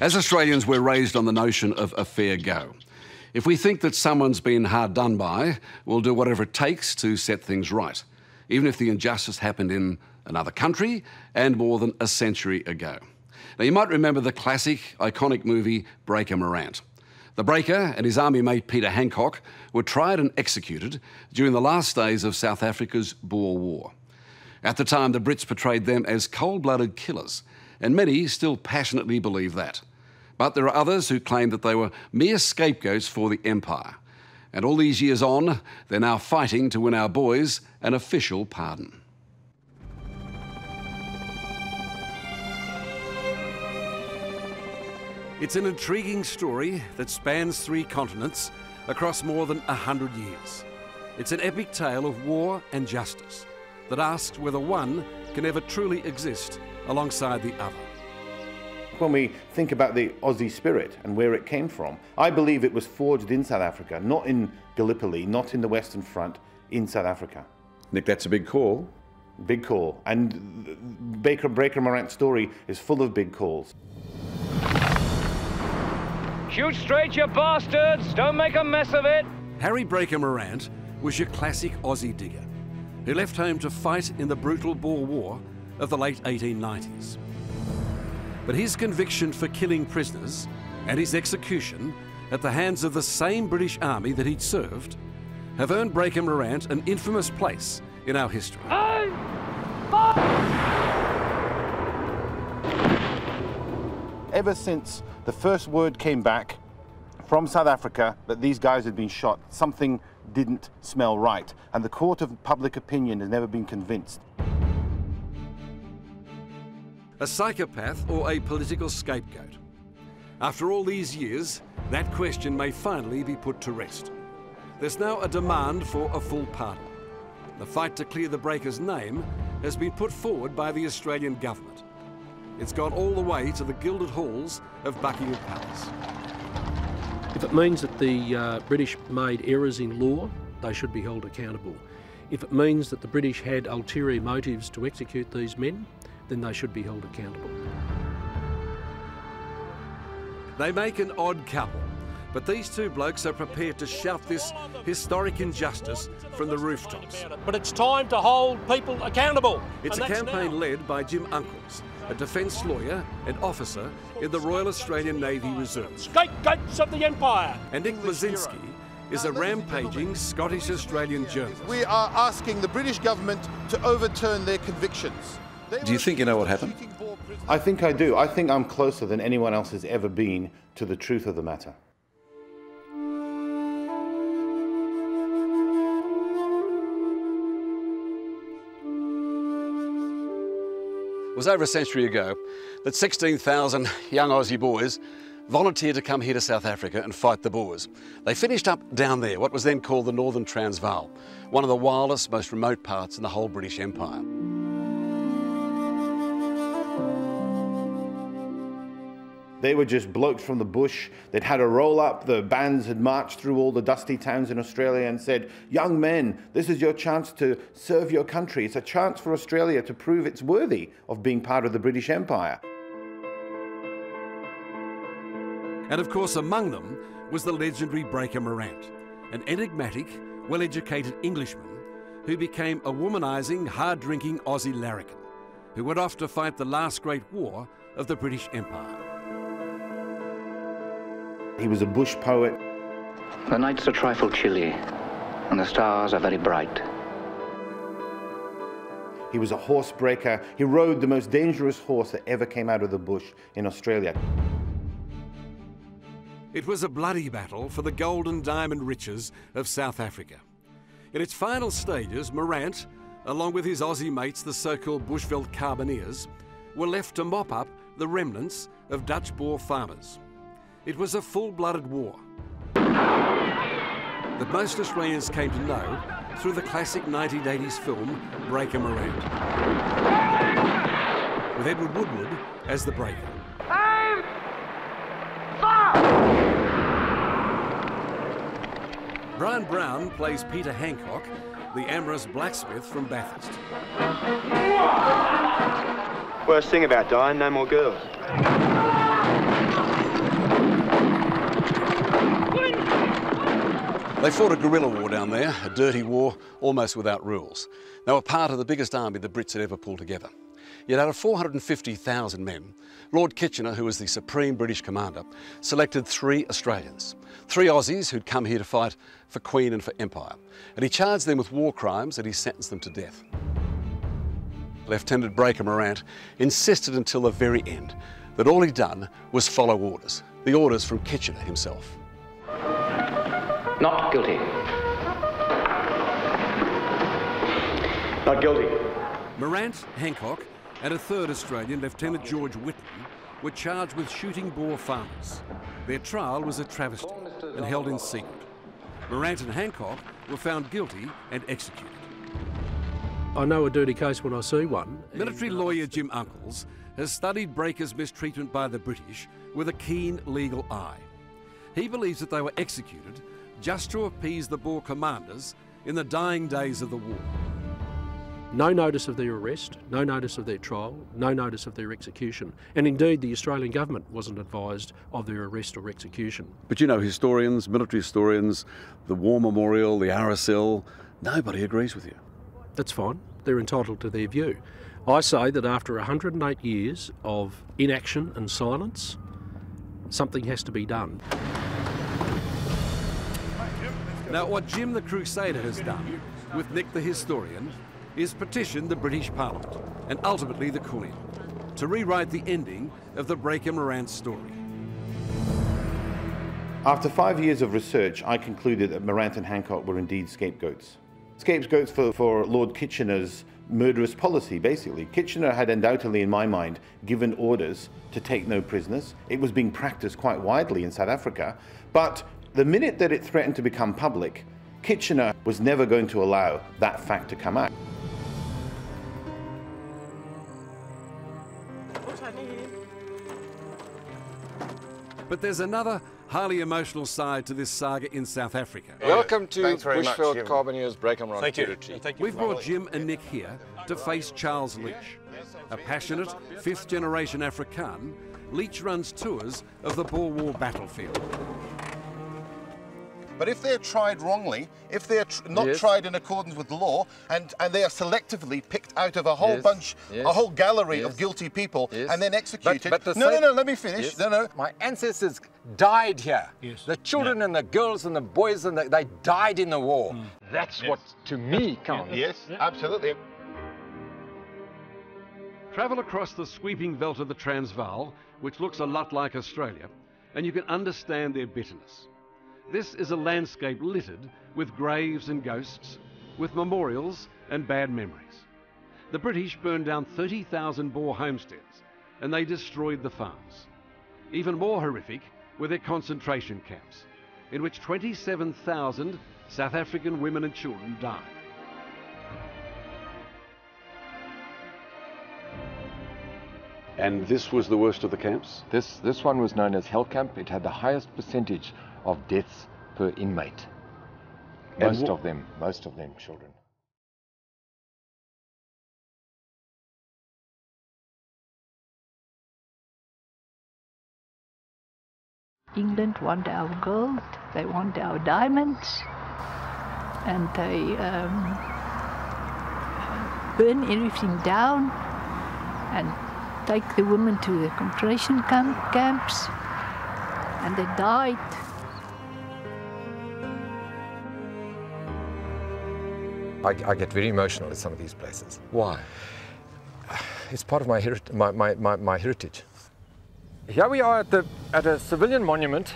As Australians, we're raised on the notion of a fair go. If we think that someone's been hard done by, we'll do whatever it takes to set things right, even if the injustice happened in another country and more than a century ago. Now, you might remember the classic, iconic movie Breaker Morant. The Breaker and his army mate Peter Handcock were tried and executed during the last days of South Africa's Boer War. At the time, the Brits portrayed them as cold-blooded killers, and many still passionately believe that. But there are others who claim that they were mere scapegoats for the empire. And all these years on, they're now fighting to win our boys an official pardon. It's an intriguing story that spans three continents across more than 100 years. It's an epic tale of war and justice that asks whether one can ever truly exist alongside the other. When we think about the Aussie spirit and where it came from, I believe it was forged in South Africa, not in Gallipoli, not in the Western Front, in South Africa. Nick, that's a big call. Big call. And Breaker Morant's story is full of big calls. Shoot straight, you bastards! Don't make a mess of it! Harry Breaker Morant was your classic Aussie digger who left home to fight in the brutal Boer War of the late 1890s. But his conviction for killing prisoners and his execution at the hands of the same British army that he'd served have earned Breaker Morant an infamous place in our history. Ever since the first word came back from South Africa that these guys had been shot, something didn't smell right, and the court of public opinion has never been convinced. A psychopath or a political scapegoat? After all these years, that question may finally be put to rest. There's now a demand for a full pardon. The fight to clear the Breaker's name has been put forward by the Australian government. It's gone all the way to the gilded halls of Buckingham Palace. If it means that the British made errors in law, they should be held accountable. If it means that the British had ulterior motives to execute these men, then they should be held accountable. They make an odd couple, but these two blokes are prepared to shout this historic injustice from the rooftops. But it's time to hold people accountable. It's a campaign led by Jim Unkles, a defence lawyer and officer in the Royal Australian Navy Reserve. Scapegoats of the Empire! And Nick Mazinski is a rampaging Scottish-Australian journalist. We are asking the British government to overturn their convictions. Do you think you know what happened? I think I do. I think I'm closer than anyone else has ever been to the truth of the matter. It was over a century ago that 16,000 young Aussie boys volunteered to come here to South Africa and fight the Boers. They finished up down there, what was then called the Northern Transvaal, one of the wildest, most remote parts in the whole British Empire. They were just blokes from the bush. They'd had a roll-up. The bands had marched through all the dusty towns in Australia and said, young men, this is your chance to serve your country. It's a chance for Australia to prove it's worthy of being part of the British Empire. And of course, among them was the legendary Breaker Morant, an enigmatic, well-educated Englishman who became a womanising, hard-drinking Aussie larrikin, who went off to fight the last great war of the British Empire. He was a bush poet. The nights are a trifle chilly, and the stars are very bright. He was a horse breaker. He rode the most dangerous horse that ever came out of the bush in Australia. It was a bloody battle for the gold and diamond riches of South Africa. In its final stages, Morant, along with his Aussie mates, the so-called Bushveld Carbineers, were left to mop up the remnants of Dutch Boer farmers. It was a full-blooded war that most Australians came to know through the classic 1980s film Breaker Morant, with Edward Woodward as the Breaker. Aim! Fire! Brian Brown plays Peter Handcock, the amorous blacksmith from Bathurst. Worst thing about dying, no more girls. They fought a guerrilla war down there, a dirty war, almost without rules. They were part of the biggest army the Brits had ever pulled together. Yet out of 450,000 men, Lord Kitchener, who was the supreme British commander, selected 3 Australians, 3 Aussies who'd come here to fight for Queen and for Empire. And he charged them with war crimes and he sentenced them to death. Lieutenant Breaker Morant insisted until the very end that all he'd done was follow orders, the orders from Kitchener himself. Not guilty. Not guilty. Morant, Handcock, and a 3rd Australian, Lieutenant George Whitney, were charged with shooting Boer farmers. Their trial was a travesty and held in secret. Morant and Handcock were found guilty and executed. I know a dirty case when I see one. Military lawyer Jim Unkles has studied Breaker's mistreatment by the British with a keen legal eye. He believes that they were executed just to appease the Boer commanders in the dying days of the war. No notice of their arrest, no notice of their trial, no notice of their execution. And indeed, the Australian government wasn't advised of their arrest or execution. But you know, historians, military historians, the War Memorial, the RSL, nobody agrees with you. That's fine. They're entitled to their view. I say that after 108 years of inaction and silence, something has to be done. Now, what Jim the Crusader has done with Nick the Historian is petition the British Parliament, and ultimately the Queen, to rewrite the ending of the Breaker Morant story. After 5 years of research, I concluded that Morant and Handcock were indeed scapegoats. Scapegoats for Lord Kitchener's murderous policy, basically. Kitchener had undoubtedly, in my mind, given orders to take no prisoners. It was being practiced quite widely in South Africa, but the minute that it threatened to become public, Kitchener was never going to allow that fact to come out. But there's another highly emotional side to this saga in South Africa. Welcome to Bushveld Carbineers Breaker Morant. Thank you. We've brought Jim and Nick here to face Charles Leach. A passionate 5th-generation Afrikaan, Leach runs tours of the Boer War battlefield. But if they're tried wrongly, if they're not tried in accordance with the law, and they are selectively picked out of a whole bunch, a whole gallery of guilty people, and then executed... But no, let me finish. My ancestors died here. The children and the girls and the boys, and they died in the war. That's what, to me, counts. Absolutely. Travel across the sweeping veldt of the Transvaal, which looks a lot like Australia, and you can understand their bitterness. This is a landscape littered with graves and ghosts, with memorials and bad memories. The British burned down 30,000 Boer homesteads and they destroyed the farms. Even more horrific were their concentration camps, in which 27,000 South African women and children died. And this was the worst of the camps? This one was known as Hell Camp. It had the highest percentage of deaths per inmate. Most of them children. England want our gold, they want our diamonds, and they burn everything down and take the women to the concentration camps, and they died. I get very emotional at some of these places. Why? It's part of my heritage. Here we are at a civilian monument.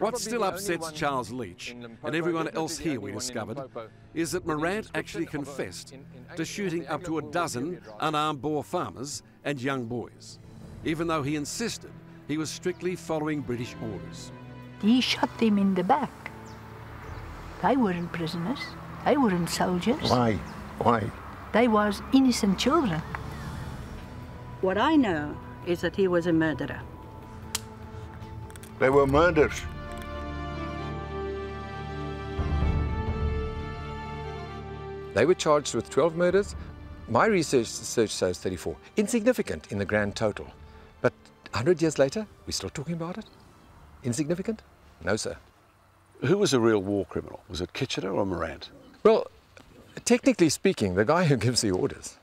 What still upsets Charles Leach and everyone else here, we discovered, is that Morant actually confessed to shooting up to a dozen unarmed Boer farmers and young boys, even though he insisted he was strictly following British orders. He shot them in the back. They weren't prisoners. They weren't soldiers. Why? Why? They was innocent children. What I know is that he was a murderer. They were murdered. They were charged with 12 murders. My research shows 34. Insignificant in the grand total. But 100 years later, we're still talking about it? Insignificant? No, sir. Who was the real war criminal? Was it Kitchener or Morant? Well, technically speaking, the guy who gives the orders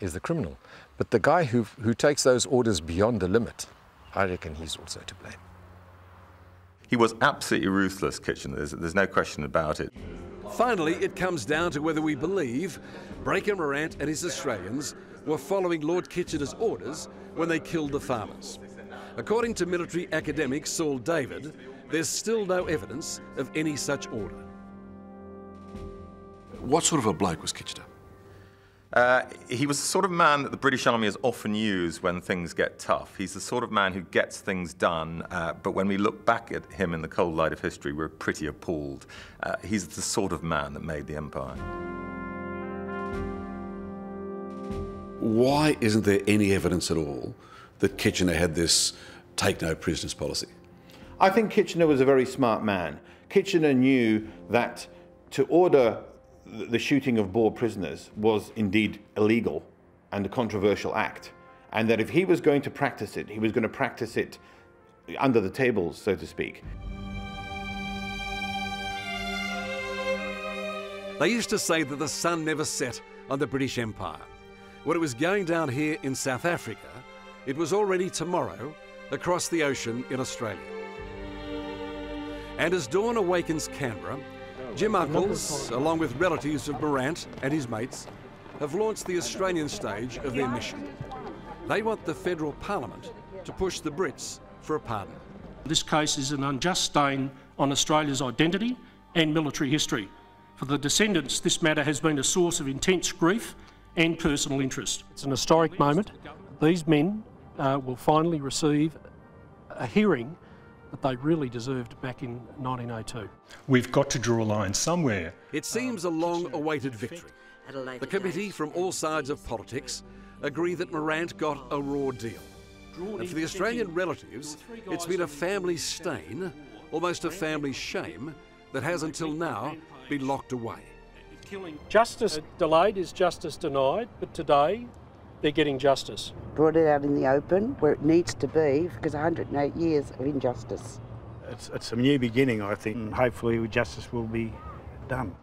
is the criminal. But the guy who takes those orders beyond the limit, I reckon he's also to blame. He was absolutely ruthless, Kitchener. There's no question about it. Finally, it comes down to whether we believe Breaker Morant and his Australians were following Lord Kitchener's orders when they killed the farmers. According to military academic Saul David, there's still no evidence of any such order. What sort of a bloke was Kitchener? He was the sort of man that the British Army has often used when things get tough. He's the sort of man who gets things done, but when we look back at him in the cold light of history, we're pretty appalled. He's the sort of man that made the empire. Why isn't there any evidence at all that Kitchener had this take-no-prisoners policy? I think Kitchener was a very smart man. Kitchener knew that to order the shooting of Boer prisoners was indeed illegal and a controversial act, and that if he was going to practice it, he was going to practice it under the tables, so to speak. They used to say that the sun never set on the British Empire. When it was going down here in South Africa, it was already tomorrow across the ocean in Australia. And as dawn awakens Canberra, Jim Unkles, along with relatives of Morant and his mates, have launched the Australian stage of their mission. They want the federal parliament to push the Brits for a pardon. This case is an unjust stain on Australia's identity and military history. For the descendants, this matter has been a source of intense grief and personal interest. It's an historic moment. These men will finally receive a hearing that they really deserved back in 1902. We've got to draw a line somewhere. It seems a long-awaited victory. The committee from all sides of politics agree that Morant got a raw deal. And for the Australian relatives, it's been a family stain, almost a family shame, that has until now been locked away. Justice delayed is justice denied, but today they're getting justice. Brought it out in the open, where it needs to be, because 108 years of injustice. It's a new beginning, I think, and hopefully justice will be done.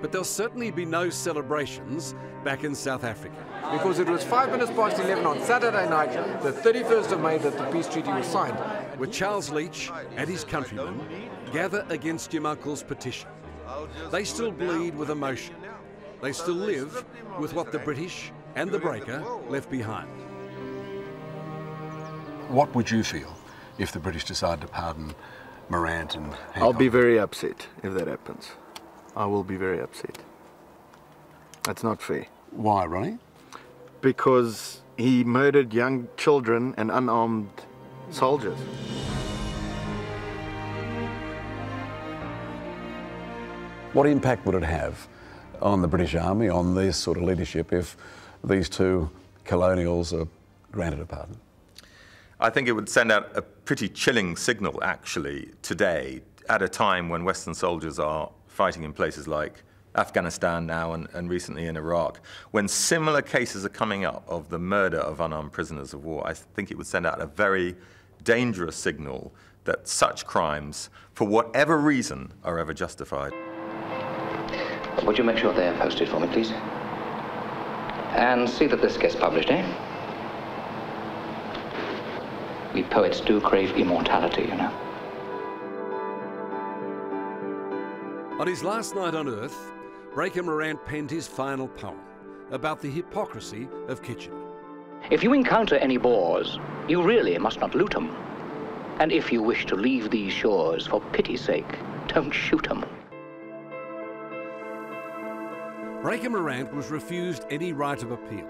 But there'll certainly be no celebrations back in South Africa. Because it was 11:05 on Saturday night, the 31st of May, that the peace treaty was signed. With Charles Leach and his countrymen gather against Jim Unkles' petition. They still bleed with emotion. They still live with what the British and the Breaker left behind. What would you feel if the British decided to pardon Morant and Handcock? I'll be very upset if that happens. I will be very upset. That's not fair. Why, Ronnie? Because he murdered young children and unarmed soldiers. What impact would it have on the British Army, on this sort of leadership, if these two colonials are granted a pardon? I think it would send out a pretty chilling signal, actually, today, at a time when Western soldiers are fighting in places like Afghanistan now and recently in Iraq. When similar cases are coming up of the murder of unarmed prisoners of war, I think it would send out a very dangerous signal that such crimes, for whatever reason, are ever justified. Would you make sure they're posted for me, please? And see that this gets published, eh? We poets do crave immortality, you know. On his last night on Earth, Breaker Morant penned his final poem about the hypocrisy of Kitchener. If you encounter any Boers, you really must not loot them. And if you wish to leave these shores, for pity's sake, don't shoot them. Breaker Morant was refused any right of appeal.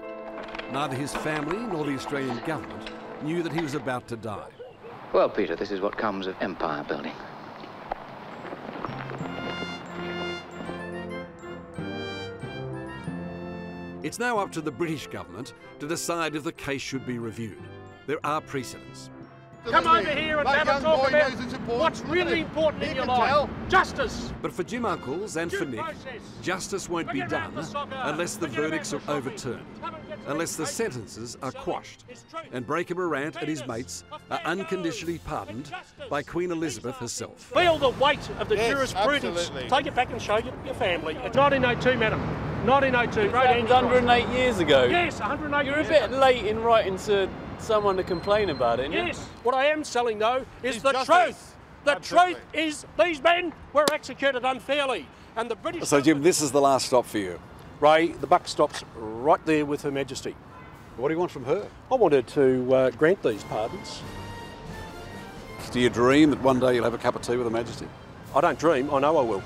Neither his family nor the Australian government knew that he was about to die. Well, Peter, this is what comes of empire building. It's now up to the British government to decide if the case should be reviewed. There are precedents. Come over here and have a talk about what's really important in your life. Justice! But for Jim Unkles and for Nick, justice won't be done unless the verdicts are overturned, unless the sentences are quashed, and Breaker Morant and his mates are unconditionally pardoned by Queen Elizabeth herself. Feel the weight of the jurisprudence. Absolutely. Take it back and show your family. It's 1902, madam. 1902. It happened 108 years ago. Yes, 108 years ago. You're a bit late in writing, sir. Someone to complain about it. Yes. What I am selling, though, is the truth. The truth is these men were executed unfairly, and the British... So, Jim, this is the last stop for you. Ray, the buck stops right there with Her Majesty. What do you want from her? I want her to grant these pardons. Do you dream that one day you'll have a cup of tea with Her Majesty? I don't dream. I know I will.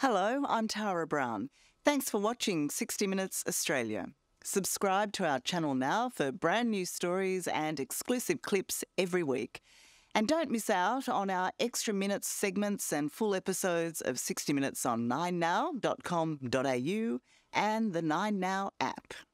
Hello, I'm Tara Brown. Thanks for watching 60 Minutes Australia. Subscribe to our channel now for brand new stories and exclusive clips every week. And don't miss out on our extra minutes segments and full episodes of 60 Minutes on 9now.com.au and the 9now app.